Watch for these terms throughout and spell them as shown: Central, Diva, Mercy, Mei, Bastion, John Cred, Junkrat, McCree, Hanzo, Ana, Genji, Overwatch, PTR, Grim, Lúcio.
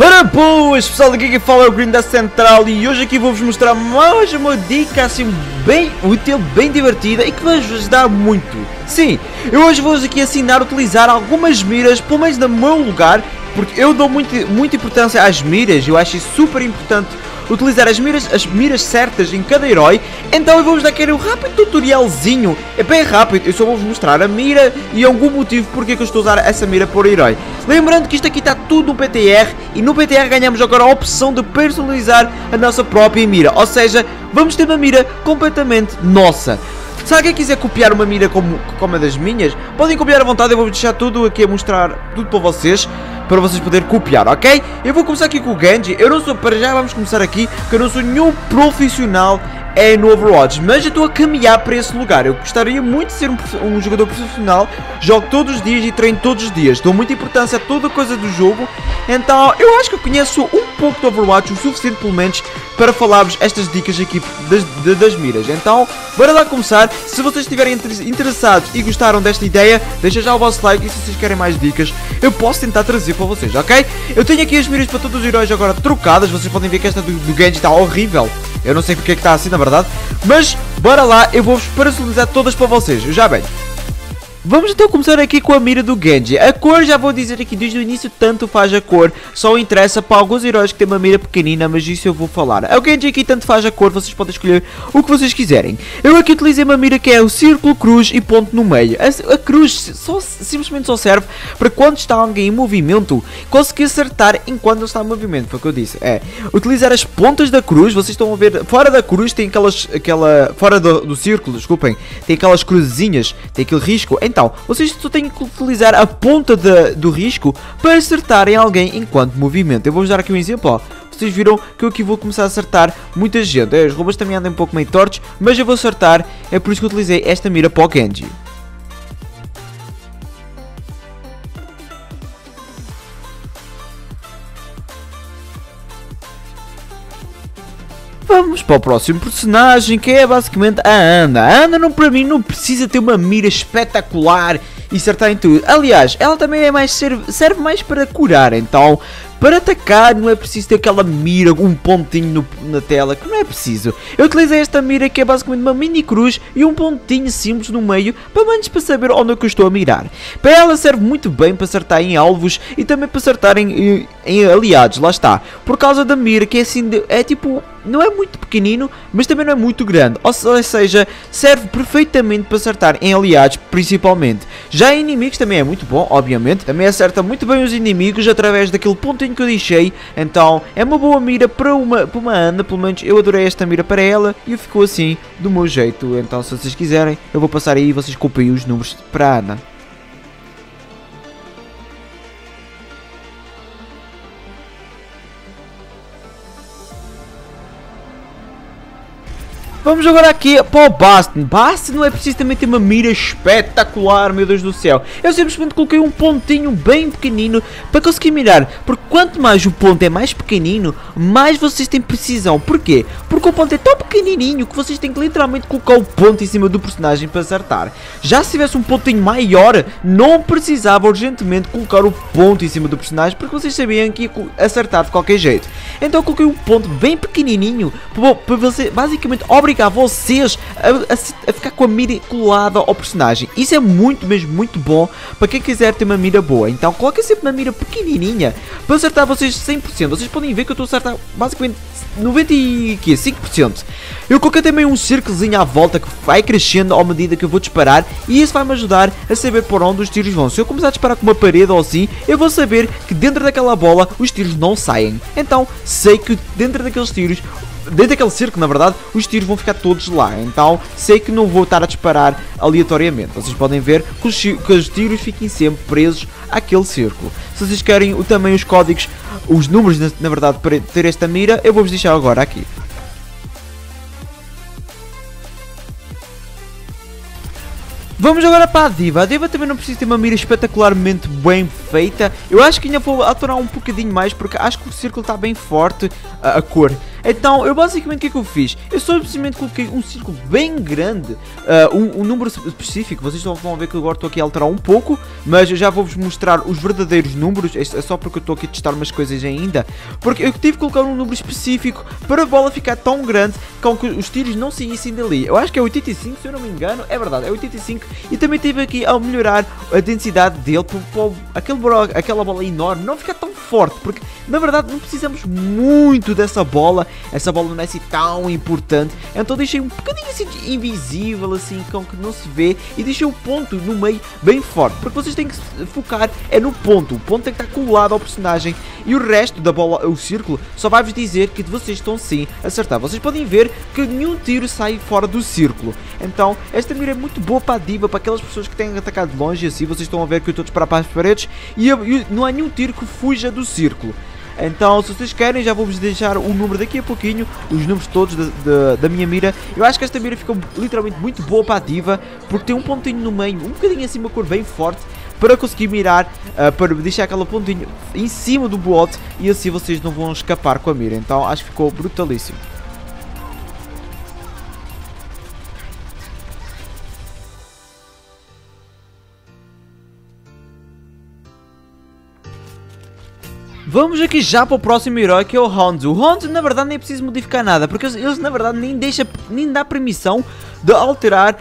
Ora boas pessoal, aqui que fala é o Grim da Central e hoje aqui vou-vos mostrar mais uma dica assim bem útil, bem divertida e que vai vos ajudar muito. Sim, eu hoje vou-vos aqui ensinar a utilizar algumas miras, pelo menos no meu lugar, porque eu dou muita importância às miras, eu acho isso super importante. Utilizar as miras certas em cada herói. Então eu vou-vos dar aqui um rápido tutorialzinho. É bem rápido, eu só vou-vos mostrar a mira e algum motivo porque que eu estou a usar essa mira por herói. Lembrando que isto aqui está tudo no PTR. E no PTR ganhamos agora a opção de personalizar a nossa própria mira. Ou seja, vamos ter uma mira completamente nossa. Se alguém quiser copiar uma mira como a das minhas, podem copiar à vontade, eu vou deixar tudo aqui a mostrar tudo para vocês. Para vocês poderem copiar, ok? Eu vou começar aqui com o Genji. Eu não sou, para já vamos começar aqui, porque eu não sou nenhum profissional no Overwatch, mas eu estou a caminhar para esse lugar. Eu gostaria muito de ser um jogador profissional. Jogo todos os dias e treino todos os dias. Dou muita importância a toda coisa do jogo. Então, eu acho que eu conheço um pouco do Overwatch, o suficiente pelo menos, para falar-vos estas dicas aqui das miras. Então, bora lá começar. Se vocês estiverem interessados e gostaram desta ideia, deixem já o vosso like e se vocês querem mais dicas, eu posso tentar trazer para vocês, ok? Eu tenho aqui as miras para todos os heróis agora trocadas. Vocês podem ver que esta do Genji está horrível. Eu não sei porque é que está assim, na verdade. Mas, bora lá, eu vou-vos personalizar todas para vocês. Eu já venho. Vamos então começar aqui com a mira do Genji. A cor, já vou dizer aqui desde o início, tanto faz a cor. Só interessa para alguns heróis que têm uma mira pequenina, mas isso eu vou falar. O Genji aqui tanto faz a cor, vocês podem escolher o que vocês quiserem. Eu aqui utilizei uma mira que é o círculo, cruz e ponto no meio. A cruz simplesmente serve para quando está alguém em movimento, conseguir acertar enquanto está em movimento, foi o que eu disse. É, utilizar as pontas da cruz, vocês estão a ver, fora da cruz tem fora do círculo, desculpem, tem aquelas cruzinhas, tem aquele risco. Então, vocês só têm que utilizar a ponta do risco para acertarem alguém enquanto movimento. Eu vou-vos dar aqui um exemplo, ó. Vocês viram que eu aqui vou começar a acertar muita gente. As roubas também andam um pouco meio tortos, mas eu vou acertar. É por isso que eu utilizei esta mira para o Genji. Vamos para o próximo personagem, que é basicamente a Ana. A Ana, para mim, não precisa ter uma mira espetacular e acertar em tudo. Aliás, ela também é mais serve mais para curar, então... Para atacar não é preciso ter aquela mira, um pontinho na tela, que não é preciso. Eu utilizei esta mira que é basicamente uma mini cruz e um pontinho simples no meio, pelo menos para saber onde é que eu estou a mirar. Para ela serve muito bem para acertar em alvos e também para acertar em aliados, lá está. Por causa da mira que é assim, é tipo, não é muito pequenino, mas também não é muito grande. Ou seja, serve perfeitamente para acertar em aliados, principalmente. Já em inimigos também é muito bom, obviamente. Também acerta muito bem os inimigos através daquele pontinho que eu deixei. Então é uma boa mira para uma Ana, pelo menos eu adorei esta mira para ela e ficou assim do meu jeito. Então se vocês quiserem, eu vou passar aí e vocês copiem os números para a Ana. Vamos agora aqui para o Bastion. Bastion não é preciso também ter uma mira espetacular, meu Deus do céu. Eu simplesmente coloquei um pontinho bem pequenino para conseguir mirar. Porque quanto mais o ponto é mais pequenino, mais vocês têm precisão. Porquê? Porque o ponto é tão pequenininho que vocês têm que literalmente colocar o ponto em cima do personagem para acertar. Já se tivesse um pontinho maior, não precisava urgentemente colocar o ponto em cima do personagem, porque vocês sabiam que ia acertar de qualquer jeito. Então eu coloquei um ponto bem pequenininho para você basicamente obrigar a vocês a ficar com a mira colada ao personagem. Isso é muito, mesmo muito bom para quem quiser ter uma mira boa. Então coloquem sempre uma mira pequenininha para acertar vocês 100%. Vocês podem ver que eu estou a acertar basicamente 95%. Eu coloquei também um círculozinho à volta que vai crescendo à medida que eu vou disparar, e isso vai me ajudar a saber por onde os tiros vão. Se eu começar a disparar com uma parede ou assim, eu vou saber que dentro daquela bola os tiros não saem. Então sei que dentro daqueles tiros, dentro daquele círculo, na verdade, os tiros vão ficar todos lá. Então sei que não vou estar a disparar aleatoriamente. Vocês podem ver que os tiros fiquem sempre presos àquele círculo. Se vocês querem também os códigos, os números, na verdade, para ter esta mira, eu vou-vos deixar agora aqui. Vamos agora para a Diva. A Diva também não precisa ter uma mira espetacularmente bem feita. Eu acho que ainda vou aturar um bocadinho mais, porque acho que o círculo está bem forte, a cor. Então, eu basicamente o que é que eu fiz? Eu só simplesmente coloquei um círculo bem grande, um número específico. Vocês vão ver que agora estou aqui a alterar um pouco, mas eu já vou-vos mostrar os verdadeiros números. É só porque eu estou aqui a testar umas coisas ainda, porque eu tive que colocar um número específico para a bola ficar tão grande com que os tiros não saíssem dali. Eu acho que é 85, se eu não me engano. É verdade, é 85. E também tive aqui a melhorar a densidade dele para aquela bola enorme não ficar tão forte, porque na verdade não precisamos muito dessa bola. Essa bola não é assim tão importante. Então deixei um bocadinho assim invisível, assim, com que não se vê. E deixei o ponto no meio bem forte, porque vocês têm que focar é no ponto. O ponto tem que estar colado ao personagem. E o resto da bola, o círculo, só vai-vos dizer que vocês estão sim a acertar. Vocês podem ver que nenhum tiro sai fora do círculo. Então esta mira é muito boa para a diva, para aquelas pessoas que têm atacado longe. Assim vocês estão a ver que eu estou a disparar para as paredes e não há nenhum tiro que fuja do círculo. Então, se vocês querem, já vou-vos deixar o número daqui a pouquinho, os números todos da minha mira. Eu acho que esta mira ficou literalmente muito boa para a diva, porque tem um pontinho no meio, um bocadinho assim, uma cor bem forte, para conseguir mirar, para deixar aquela pontinha em cima do bote, e assim vocês não vão escapar com a mira. Então, acho que ficou brutalíssimo. Vamos aqui já para o próximo herói, que é o Hanzo. O Hanzo na verdade nem preciso modificar nada, porque eles na verdade nem dá permissão de alterar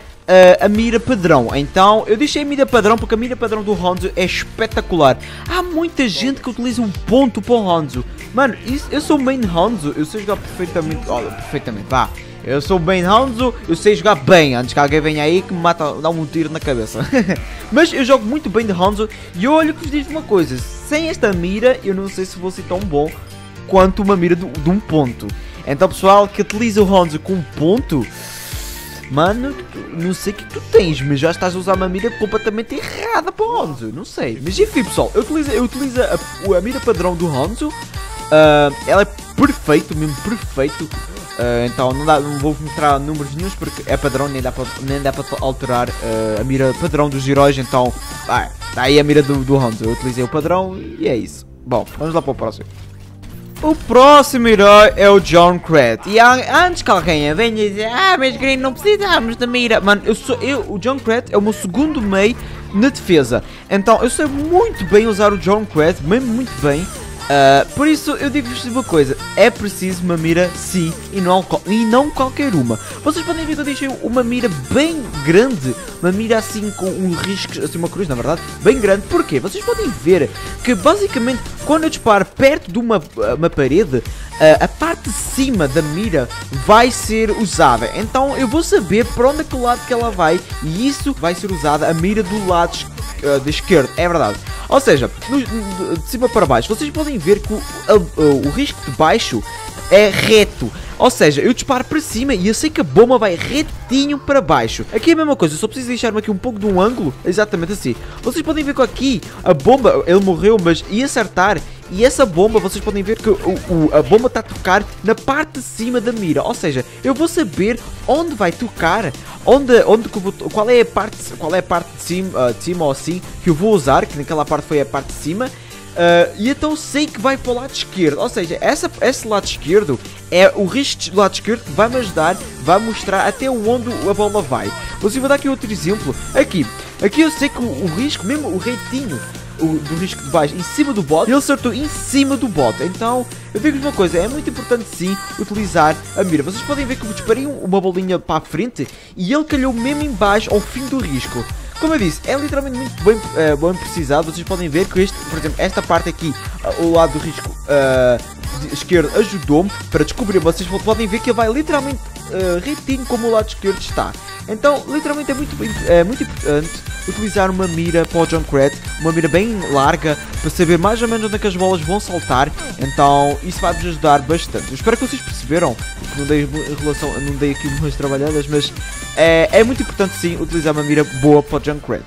a mira padrão. Então eu deixei a mira padrão, porque a mira padrão do Hanzo é espetacular. Há muita gente que utiliza um ponto para o Hanzo. Mano, eu sou main Hanzo, eu sei jogar perfeitamente. Olha, perfeitamente, vá. Eu sou bem Hanzo, eu sei jogar bem, antes que alguém venha aí que me mata, dá um tiro na cabeça. Mas eu jogo muito bem de Hanzo, e olha que vos digo uma coisa, sem esta mira eu não sei se vou ser tão bom quanto uma mira de um ponto. Então pessoal, que utiliza o Hanzo com um ponto, mano, não sei o que tu tens, mas já estás a usar uma mira completamente errada para o Hanzo, não sei. Mas enfim pessoal, eu utilizo a mira padrão do Hanzo, ela é perfeita, mesmo perfeito. Então não vou mostrar números nenhums, porque é padrão, nem dá para alterar a mira padrão dos heróis. Então, tá aí a mira do Hanzo. Eu utilizei o padrão e é isso. Bom, vamos lá para o próximo. O próximo herói é o John Cred. E antes que alguém venha e dizer, mas Grim, não precisamos da mira. Mano, o John Cred é o meu segundo Mei na defesa. Então eu sei muito bem usar o John Cred, mesmo muito bem. Por isso eu digo-vos uma coisa, é preciso uma mira sim, e não qualquer uma. Vocês podem ver que eu deixei uma mira bem grande, uma mira assim com um risco, assim uma cruz na verdade, bem grande. Porquê? Vocês podem ver que basicamente quando eu disparo perto de uma parede, a parte de cima da mira vai ser usada. Então eu vou saber para onde é que o lado que ela vai, e isso vai ser usada a mira do lado esquerdo, é verdade. Ou seja, de cima para baixo, vocês podem ver que o risco de baixo é reto. Ou seja, eu disparo para cima e eu sei que a bomba vai retinho para baixo. Aqui é a mesma coisa, eu só preciso deixar-me aqui um pouco de um ângulo, exatamente assim. Vocês podem ver que aqui a bomba, ele morreu, mas ia acertar. E essa bomba, vocês podem ver que a bomba está a tocar na parte de cima da mira. Ou seja, eu vou saber onde vai tocar, qual é a parte de cima, ou assim, que eu vou usar, que naquela parte foi a parte de cima. E então sei que vai para o lado esquerdo, ou seja, esse lado esquerdo é o risco do lado esquerdo que vai me ajudar, vai mostrar até onde a bola vai. Vou dar aqui outro exemplo, aqui eu sei que o risco, mesmo o reitinho do risco de baixo em cima do bot, ele acertou em cima do bot. Então eu digo-vos uma coisa, é muito importante sim utilizar a mira. Vocês podem ver que eu disparei uma bolinha para a frente e ele calhou mesmo em baixo ao fim do risco. Como eu disse, é literalmente muito bem precisado. Vocês podem ver que por exemplo, esta parte aqui, o lado do risco esquerdo ajudou-me para descobrir. Vocês podem ver que ele vai literalmente retinho como o lado esquerdo está. Então, literalmente é muito importante utilizar uma mira para o Junkrat, uma mira bem larga, para saber mais ou menos onde é que as bolas vão saltar. Então, isso vai-vos ajudar bastante. Eu espero que vocês perceberam, que não dei aqui umas trabalhadas, mas é muito importante sim utilizar uma mira boa para o Junkrat.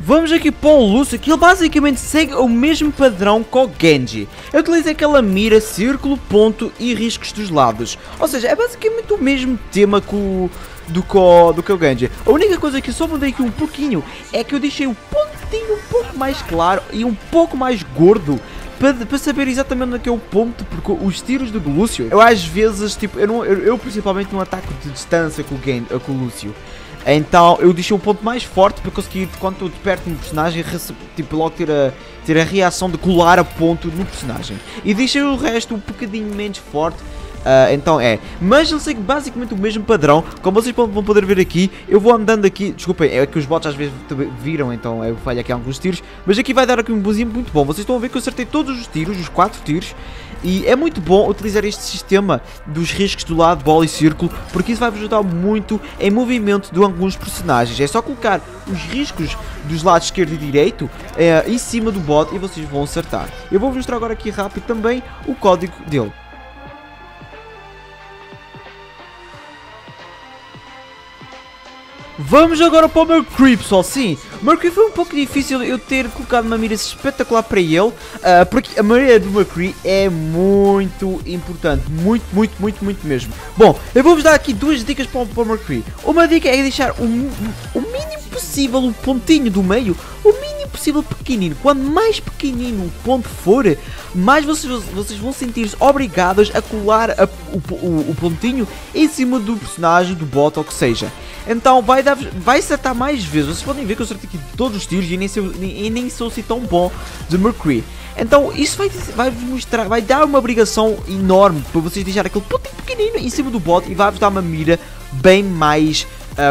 Vamos aqui para o Lúcio, que ele basicamente segue o mesmo padrão que o Genji. Eu utilizo aquela mira, círculo, ponto e riscos dos lados. Ou seja, é basicamente o mesmo tema que o do que o Genji. A única coisa que só mudei aqui um pouquinho é que eu deixei o pontinho um pouco mais claro e um pouco mais gordo para saber exatamente onde é que é o ponto, porque os tiros do Lúcio, eu às vezes, tipo, eu principalmente não ataco de distância com o Lúcio. Então eu deixei um ponto mais forte para conseguir, quando estou de perto de um personagem, tipo, logo ter a reação de colar a ponto no personagem. E deixei o resto um bocadinho menos forte. Então é, mas eu sei que basicamente o mesmo padrão, como vocês vão poder ver aqui, eu vou andando aqui, desculpem, é que os bots às vezes viram, então eu falho aqui alguns tiros, mas aqui vai dar aqui um bonzinho muito bom, vocês estão a ver que eu acertei todos os tiros, os 4 tiros, e é muito bom utilizar este sistema dos riscos do lado, bola e círculo, porque isso vai vos ajudar muito em movimento de alguns personagens, é só colocar os riscos dos lados esquerdo e direito em cima do bot e vocês vão acertar. Eu vou mostrar agora aqui rápido também o código dele. Vamos agora para o McCree, pessoal, sim. O McCree foi um pouco difícil eu ter colocado uma mira espetacular para ele, porque a mira do McCree é muito importante, muito mesmo. Bom, eu vou-vos dar aqui duas dicas para o McCree. Uma dica é deixar o mínimo possível o pontinho do meio, o mínimo possível pequenino. Quanto mais pequenino o ponto for, mais vocês vão sentir-se obrigados a colar o pontinho em cima do personagem, do bot ou que seja. Então vai acertar mais vezes, vocês podem ver que eu acertei aqui todos os tiros e nem sou assim tão bom de McCree. Então isso vai dar uma obrigação enorme para vocês deixarem aquele pontinho pequenino em cima do bot e vai-vos dar uma mira bem mais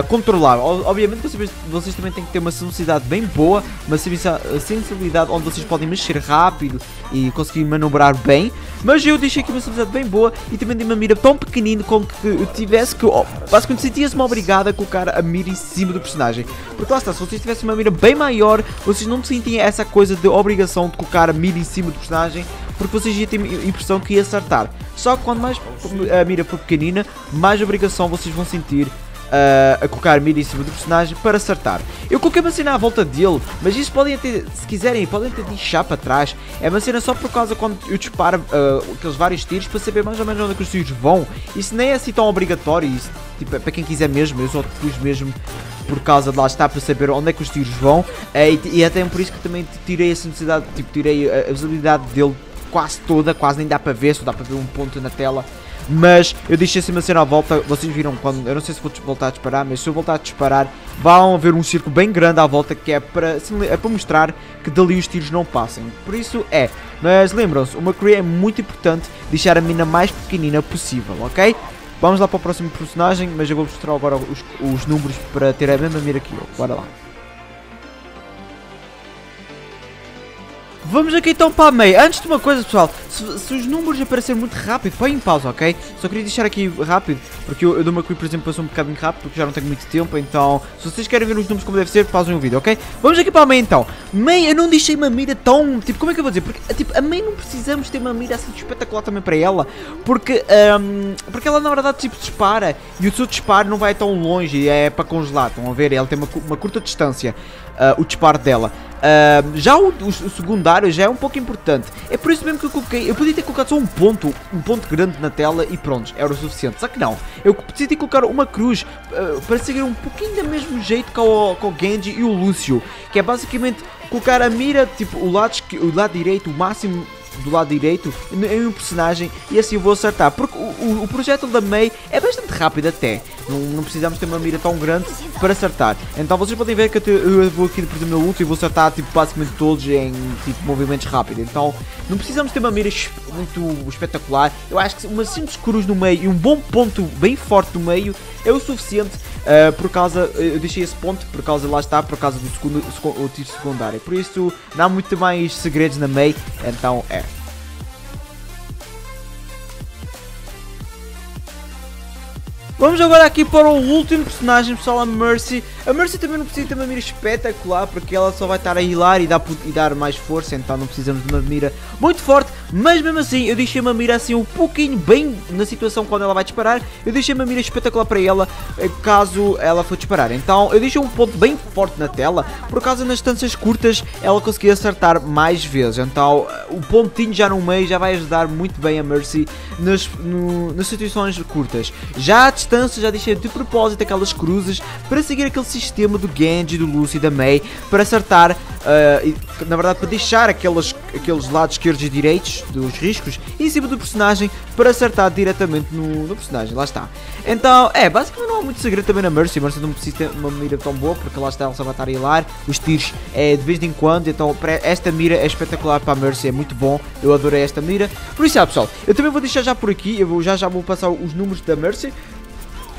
controlável. Obviamente vocês também têm que ter uma sensibilidade bem boa, uma sensibilidade onde vocês podem mexer rápido e conseguir manobrar bem, mas eu deixei aqui uma sensibilidade bem boa e também dei uma mira tão pequenina como que eu tivesse que, basicamente sentia-se-me obrigado a colocar a mira em cima do personagem, porque lá está, se vocês tivessem uma mira bem maior, vocês não sentiam essa coisa de obrigação de colocar a mira em cima do personagem, porque vocês iam ter a impressão que ia acertar. Só que quanto mais a mira for pequenina, mais obrigação vocês vão sentir a colocar mira em cima do personagem para acertar. Eu coloquei uma cena à volta dele, mas isso podem até, se quiserem, podem até deixar para trás. É uma cena só por causa quando eu disparo aqueles vários tiros para saber mais ou menos onde é que os tiros vão. Isso nem é assim tão obrigatório, isso, tipo, é para quem quiser mesmo, eu só utilizo mesmo por causa de lá estar para saber onde é que os tiros vão. E até por isso que também tirei essa necessidade, tipo, tirei a visibilidade dele quase toda, quase nem dá para ver, só dá para ver um ponto na tela. Mas eu deixei assim uma cena à volta, vocês viram quando, eu não sei se vou voltar a disparar, mas se eu voltar a disparar, vão haver um círculo bem grande à volta que é para mostrar que dali os tiros não passem. Por isso é, mas lembram-se, o McCree é muito importante deixar a mina mais pequenina possível, ok? Vamos lá para o próximo personagem, mas eu vou mostrar agora os números para ter a mesma mira que eu, bora lá. Vamos aqui então para a Mei. Antes de uma coisa, pessoal, se os números aparecerem muito rápido, põe em pausa, ok? Só queria deixar aqui rápido, porque eu dou uma clip, por exemplo, passou um bocadinho rápido, porque já não tenho muito tempo, então, se vocês querem ver os números como deve ser, pausem o vídeo, ok? Vamos aqui para a Mei então. Mei, eu não deixei uma mira tão, tipo, como é que eu vou dizer? Porque, tipo, a Mei não precisamos ter uma mira assim espetacular também para ela, porque ela na verdade, tipo, dispara, e o seu disparo não vai tão longe, e é para congelar, estão a ver? Ela tem uma curta distância, o disparo dela. Já o secundário já é um pouco importante. É por isso mesmo que eu coloquei. Eu podia ter colocado só um ponto grande na tela e pronto, era o suficiente. Só que não. Eu decidi colocar uma cruz para seguir um pouquinho do mesmo jeito que o Genji e o Lúcio, que é basicamente colocar a mira, tipo, o lado direito, o máximo do lado direito em um personagem, e assim eu vou acertar, porque o projétil da Mei é bastante rápido até, não precisamos ter uma mira tão grande para acertar, então vocês podem ver que eu vou aqui, por exemplo, no ult e vou acertar, tipo, basicamente todos em, tipo, movimentos rápidos, então não precisamos ter uma mira muito espetacular, eu acho que uma simples cruz no meio e um bom ponto bem forte no meio é o suficiente, por causa, eu deixei esse ponto, por causa, lá está, por causa do tiro secundário, por isso não há muito mais segredos na Mei, então é. Vamos agora aqui para o último personagem, pessoal, a Mercy. A Mercy também não precisa ter uma mira espetacular, porque ela só vai estar a hilar e dar mais força, então não precisamos de uma mira muito forte. Mas mesmo assim, eu deixei uma mira assim um pouquinho bem na situação quando ela vai disparar. Eu deixei uma mira espetacular para ela, caso ela for disparar. Então eu deixei um ponto bem forte na tela, por causa nas distâncias curtas ela conseguia acertar mais vezes. Então o pontinho já no meio já vai ajudar muito bem a Mercy nas situações curtas. Já à distância já deixei de propósito aquelas cruzes para seguir aquele sistema do Genji, do Lúcio e da Mei, para acertar, na verdade para deixar aqueles lados esquerdos e direitos dos riscos em cima do personagem, para acertar diretamente no personagem, lá está. Então basicamente não há muito segredo também na Mercy. A Mercy não precisa ter uma mira tão boa, porque lá está, ela só vai estar a hilar, os tiros é de vez em quando, então esta mira é espetacular para a Mercy, é muito bom, eu adorei esta mira. Por isso pessoal, eu também vou deixar já por aqui, eu já vou passar os números da Mercy.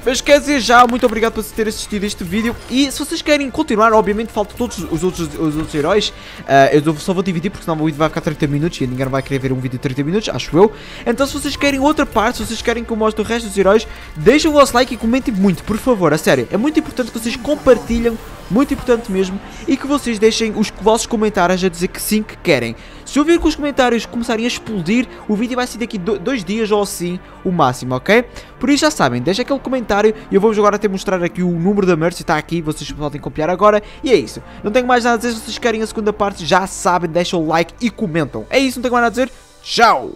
Mas quer dizer já, muito obrigado por ter assistido este vídeo, e se vocês querem continuar, obviamente faltam todos os outros heróis, eu só vou dividir porque senão o vídeo vai ficar 30 minutos e ninguém vai querer ver um vídeo de 30 minutos, acho eu. Então se vocês querem outra parte, se vocês querem que eu mostre o resto dos heróis, deixem o vosso like e comentem muito, por favor, a sério, é muito importante que vocês compartilhem, muito importante mesmo, e que vocês deixem os vossos comentários a dizer que sim, que querem. Se eu vir que os comentários começarem a explodir, o vídeo vai ser daqui 2 dias ou assim, o máximo, ok? Por isso já sabem, deixa aquele comentário, e eu vou-vos agora até mostrar aqui o número da Mercy, está aqui, vocês podem copiar agora, e é isso. Não tenho mais nada a dizer, se vocês querem a segunda parte, já sabem, deixam o like e comentam. É isso, não tenho mais nada a dizer, tchau!